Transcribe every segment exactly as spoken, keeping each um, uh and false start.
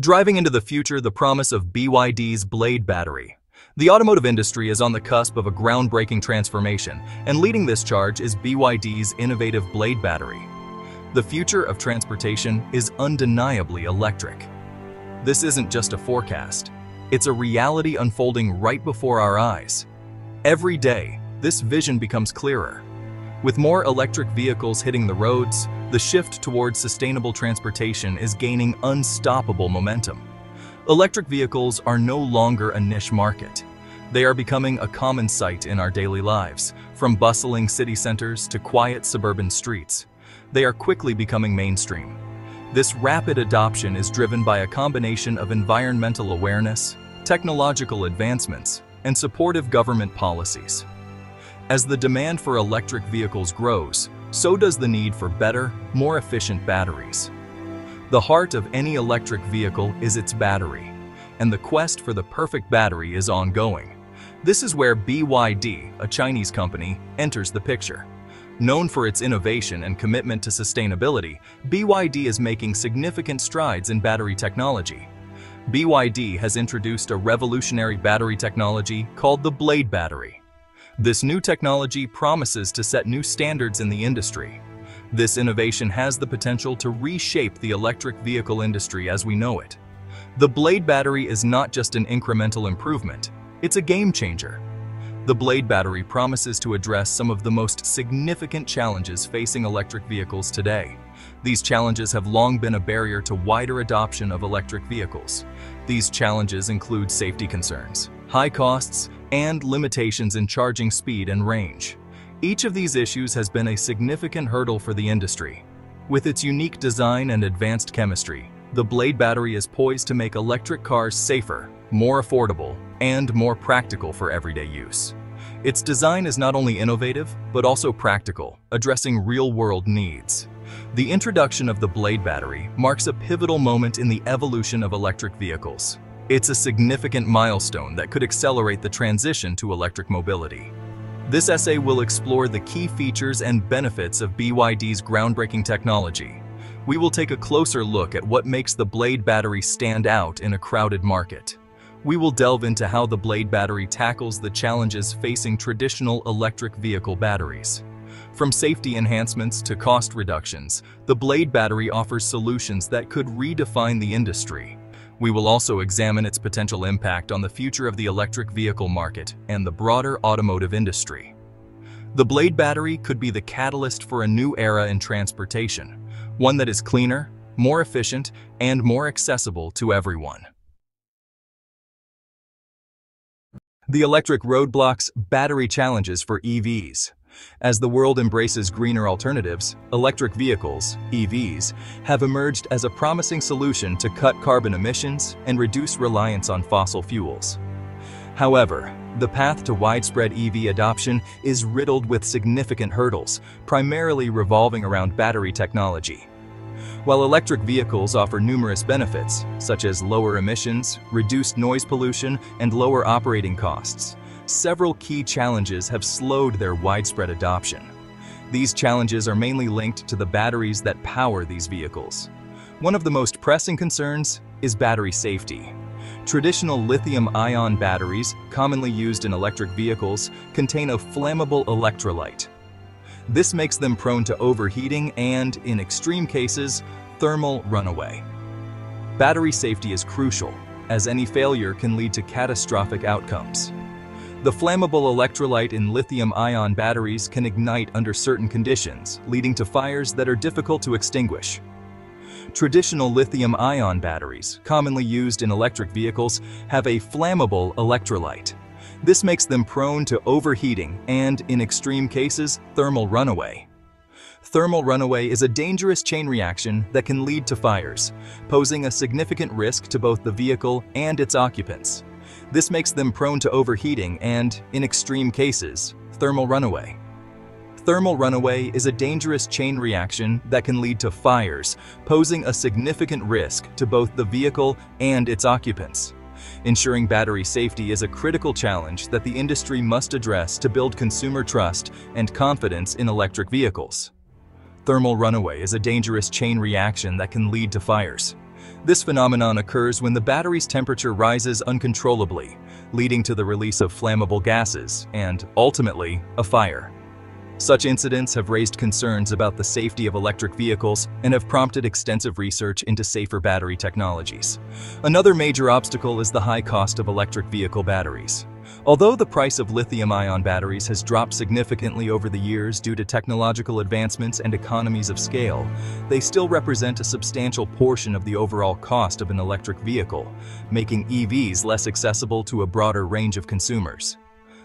Driving into the future, the promise of B Y D's Blade Battery. The automotive industry is on the cusp of a groundbreaking transformation, and leading this charge is B Y D's innovative Blade Battery. The future of transportation is undeniably electric. This isn't just a forecast. It's a reality unfolding right before our eyes. Every day, this vision becomes clearer. With more electric vehicles hitting the roads, the shift towards sustainable transportation is gaining unstoppable momentum. Electric vehicles are no longer a niche market. They are becoming a common sight in our daily lives, from bustling city centers to quiet suburban streets. They are quickly becoming mainstream. This rapid adoption is driven by a combination of environmental awareness, technological advancements, and supportive government policies. As the demand for electric vehicles grows, so does the need for better, more efficient batteries. The heart of any electric vehicle is its battery, and the quest for the perfect battery is ongoing. This is where B Y D, a Chinese company, enters the picture. Known for its innovation and commitment to sustainability, B Y D is making significant strides in battery technology. B Y D has introduced a revolutionary battery technology called the Blade Battery. This new technology promises to set new standards in the industry. This innovation has the potential to reshape the electric vehicle industry as we know it. The Blade Battery is not just an incremental improvement, it's a game changer. The Blade Battery promises to address some of the most significant challenges facing electric vehicles today. These challenges have long been a barrier to wider adoption of electric vehicles. These challenges include safety concerns, high costs, and limitations in charging speed and range. Each of these issues has been a significant hurdle for the industry. With its unique design and advanced chemistry, the Blade Battery is poised to make electric cars safer, more affordable, and more practical for everyday use. Its design is not only innovative, but also practical, addressing real-world needs. The introduction of the Blade Battery marks a pivotal moment in the evolution of electric vehicles. It's a significant milestone that could accelerate the transition to electric mobility. This essay will explore the key features and benefits of B Y D's groundbreaking technology. We will take a closer look at what makes the Blade Battery stand out in a crowded market. We will delve into how the Blade Battery tackles the challenges facing traditional electric vehicle batteries. From safety enhancements to cost reductions, the Blade Battery offers solutions that could redefine the industry. We will also examine its potential impact on the future of the electric vehicle market and the broader automotive industry. The Blade Battery could be the catalyst for a new era in transportation, one that is cleaner, more efficient, and more accessible to everyone. The electric roadblocks, battery challenges for E Vs. As the world embraces greener alternatives, electric vehicles, E Vs, have emerged as a promising solution to cut carbon emissions and reduce reliance on fossil fuels. However, the path to widespread E V adoption is riddled with significant hurdles, primarily revolving around battery technology. While electric vehicles offer numerous benefits, such as lower emissions, reduced noise pollution, and lower operating costs, several key challenges have slowed their widespread adoption. These challenges are mainly linked to the batteries that power these vehicles. One of the most pressing concerns is battery safety. Traditional lithium-ion batteries, commonly used in electric vehicles, contain a flammable electrolyte. This makes them prone to overheating and, in extreme cases, thermal runaway. Battery safety is crucial, as any failure can lead to catastrophic outcomes. The flammable electrolyte in lithium-ion batteries can ignite under certain conditions, leading to fires that are difficult to extinguish. Traditional lithium-ion batteries, commonly used in electric vehicles, have a flammable electrolyte. This makes them prone to overheating and, in extreme cases, thermal runaway. Thermal runaway is a dangerous chain reaction that can lead to fires, posing a significant risk to both the vehicle and its occupants. This makes them prone to overheating and, in extreme cases, thermal runaway. Thermal runaway is a dangerous chain reaction that can lead to fires, posing a significant risk to both the vehicle and its occupants. Ensuring battery safety is a critical challenge that the industry must address to build consumer trust and confidence in electric vehicles. Thermal runaway is a dangerous chain reaction that can lead to fires. This phenomenon occurs when the battery's temperature rises uncontrollably, leading to the release of flammable gases and, ultimately, a fire. Such incidents have raised concerns about the safety of electric vehicles and have prompted extensive research into safer battery technologies. Another major obstacle is the high cost of electric vehicle batteries. Although the price of lithium-ion batteries has dropped significantly over the years due to technological advancements and economies of scale, they still represent a substantial portion of the overall cost of an electric vehicle, making E Vs less accessible to a broader range of consumers.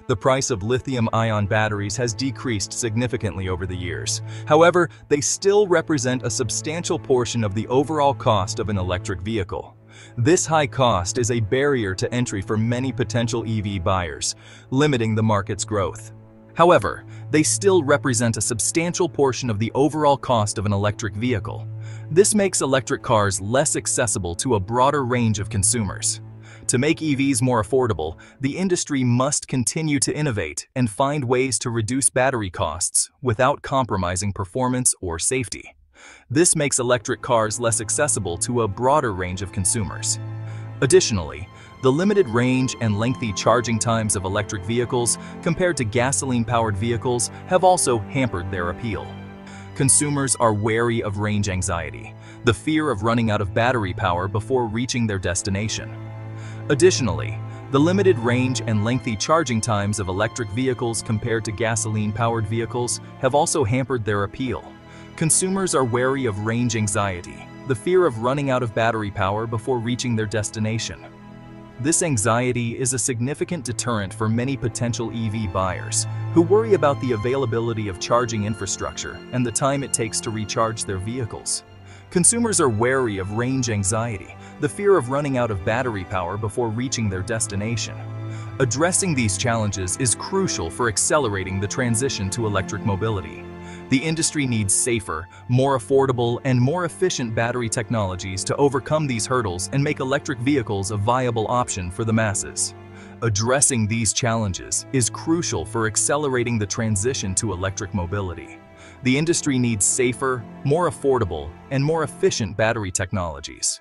The price of lithium-ion batteries has decreased significantly over the years. However, they still represent a substantial portion of the overall cost of an electric vehicle. This high cost is a barrier to entry for many potential E V buyers, limiting the market's growth. However, they still represent a substantial portion of the overall cost of an electric vehicle. This makes electric cars less accessible to a broader range of consumers. To make E Vs more affordable, the industry must continue to innovate and find ways to reduce battery costs without compromising performance or safety. This makes electric cars less accessible to a broader range of consumers. Additionally, the limited range and lengthy charging times of electric vehicles compared to gasoline-powered vehicles have also hampered their appeal. Consumers are wary of range anxiety, the fear of running out of battery power before reaching their destination. Additionally, the limited range and lengthy charging times of electric vehicles compared to gasoline-powered vehicles have also hampered their appeal. Consumers are wary of range anxiety, the fear of running out of battery power before reaching their destination. This anxiety is a significant deterrent for many potential E V buyers, who worry about the availability of charging infrastructure and the time it takes to recharge their vehicles. Consumers are wary of range anxiety, the fear of running out of battery power before reaching their destination. Addressing these challenges is crucial for accelerating the transition to electric mobility. The industry needs safer, more affordable, and more efficient battery technologies to overcome these hurdles and make electric vehicles a viable option for the masses. Addressing these challenges is crucial for accelerating the transition to electric mobility. The industry needs safer, more affordable, and more efficient battery technologies.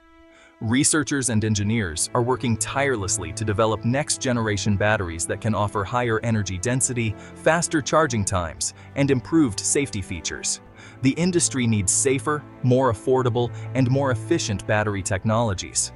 Researchers and engineers are working tirelessly to develop next-generation batteries that can offer higher energy density, faster charging times, and improved safety features. The industry needs safer, more affordable, and more efficient battery technologies.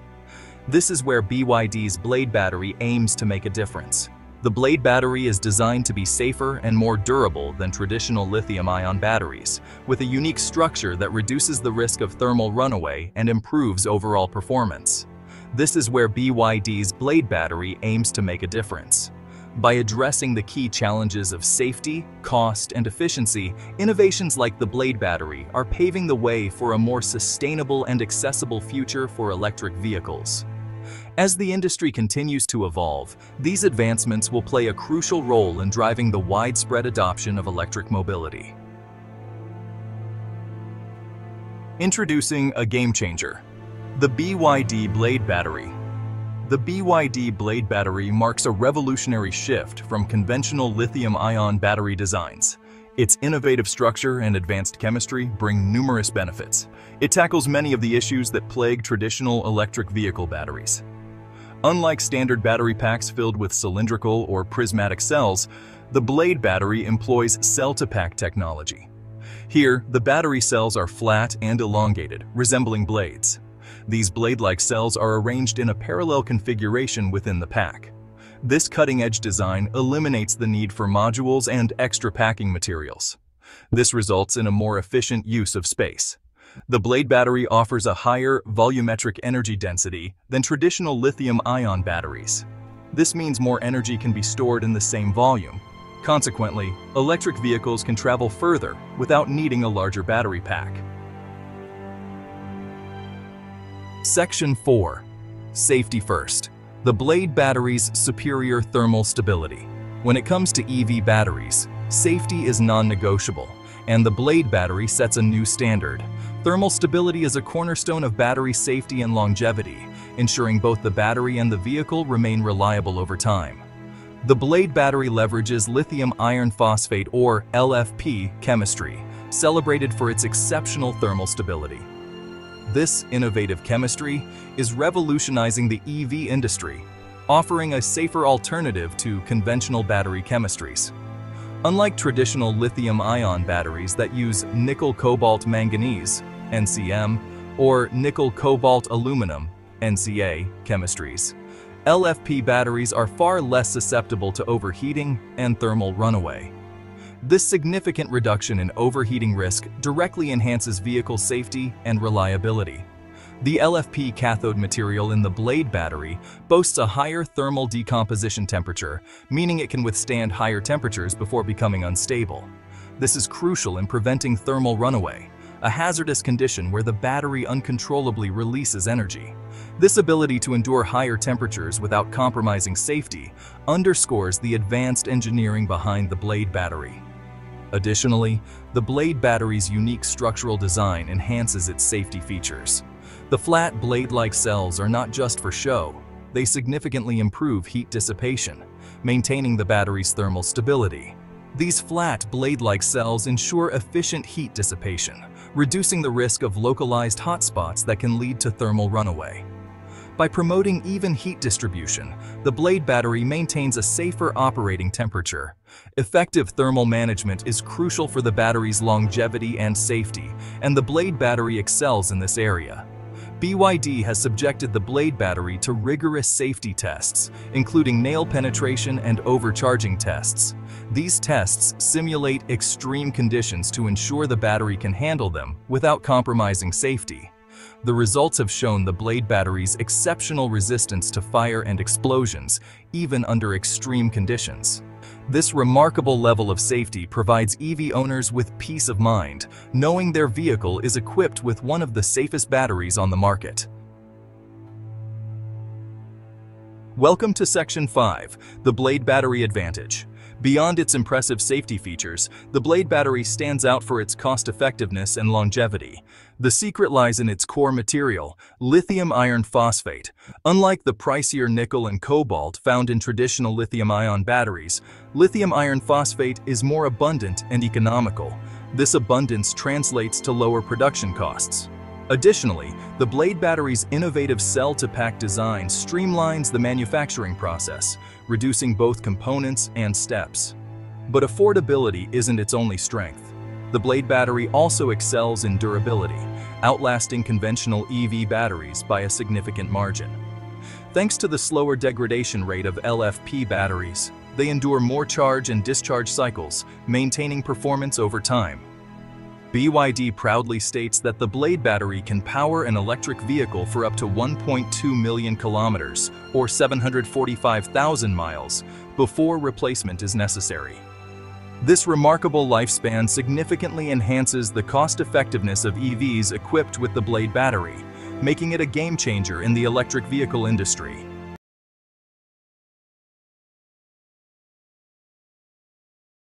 This is where B Y D's Blade Battery aims to make a difference. The Blade Battery is designed to be safer and more durable than traditional lithium-ion batteries, with a unique structure that reduces the risk of thermal runaway and improves overall performance. This is where B Y D's Blade Battery aims to make a difference. By addressing the key challenges of safety, cost, and efficiency, innovations like the Blade Battery are paving the way for a more sustainable and accessible future for electric vehicles. As the industry continues to evolve, these advancements will play a crucial role in driving the widespread adoption of electric mobility. Introducing a game changer, the B Y D Blade Battery. The B Y D Blade Battery marks a revolutionary shift from conventional lithium-ion battery designs. Its innovative structure and advanced chemistry bring numerous benefits. It tackles many of the issues that plague traditional electric vehicle batteries. Unlike standard battery packs filled with cylindrical or prismatic cells, the Blade Battery employs cell-to-pack technology. Here, the battery cells are flat and elongated, resembling blades. These blade-like cells are arranged in a parallel configuration within the pack. This cutting-edge design eliminates the need for modules and extra packing materials. This results in a more efficient use of space. The Blade Battery offers a higher volumetric energy density than traditional lithium-ion batteries. This means more energy can be stored in the same volume. Consequently, electric vehicles can travel further without needing a larger battery pack. Section four. Safety first. The Blade Battery's superior thermal stability. When it comes to E V batteries, safety is non-negotiable, and the Blade Battery sets a new standard. Thermal stability is a cornerstone of battery safety and longevity, ensuring both the battery and the vehicle remain reliable over time. The Blade Battery leverages lithium iron phosphate, or L F P, chemistry, celebrated for its exceptional thermal stability. This innovative chemistry is revolutionizing the E V industry, offering a safer alternative to conventional battery chemistries. Unlike traditional lithium-ion batteries that use nickel-cobalt-manganese (N C M) or nickel-cobalt-aluminum (N C A) chemistries, L F P batteries are far less susceptible to overheating and thermal runaway. This significant reduction in overheating risk directly enhances vehicle safety and reliability. The L F P cathode material in the Blade battery boasts a higher thermal decomposition temperature, meaning it can withstand higher temperatures before becoming unstable. This is crucial in preventing thermal runaway, a hazardous condition where the battery uncontrollably releases energy. This ability to endure higher temperatures without compromising safety underscores the advanced engineering behind the Blade battery. Additionally, the Blade battery's unique structural design enhances its safety features. The flat blade-like cells are not just for show, they significantly improve heat dissipation, maintaining the battery's thermal stability. These flat blade-like cells ensure efficient heat dissipation, reducing the risk of localized hotspots that can lead to thermal runaway. By promoting even heat distribution, the Blade battery maintains a safer operating temperature. Effective thermal management is crucial for the battery's longevity and safety, and the Blade battery excels in this area. B Y D has subjected the Blade battery to rigorous safety tests, including nail penetration and overcharging tests. These tests simulate extreme conditions to ensure the battery can handle them without compromising safety. The results have shown the Blade battery's exceptional resistance to fire and explosions, even under extreme conditions. This remarkable level of safety provides E V owners with peace of mind, knowing their vehicle is equipped with one of the safest batteries on the market. Welcome to Section five, the Blade Battery Advantage. Beyond its impressive safety features, the Blade battery stands out for its cost-effectiveness and longevity. The secret lies in its core material, lithium iron phosphate. Unlike the pricier nickel and cobalt found in traditional lithium-ion batteries, lithium iron phosphate is more abundant and economical. This abundance translates to lower production costs. Additionally, the Blade battery's innovative cell-to-pack design streamlines the manufacturing process, reducing both components and steps. But affordability isn't its only strength. The Blade battery also excels in durability, outlasting conventional E V batteries by a significant margin. Thanks to the slower degradation rate of L F P batteries, they endure more charge and discharge cycles, maintaining performance over time. B Y D proudly states that the Blade battery can power an electric vehicle for up to one point two million kilometers, or seven hundred forty-five thousand miles, before replacement is necessary. This remarkable lifespan significantly enhances the cost-effectiveness of E Vs equipped with the Blade battery, making it a game changer in the electric vehicle industry.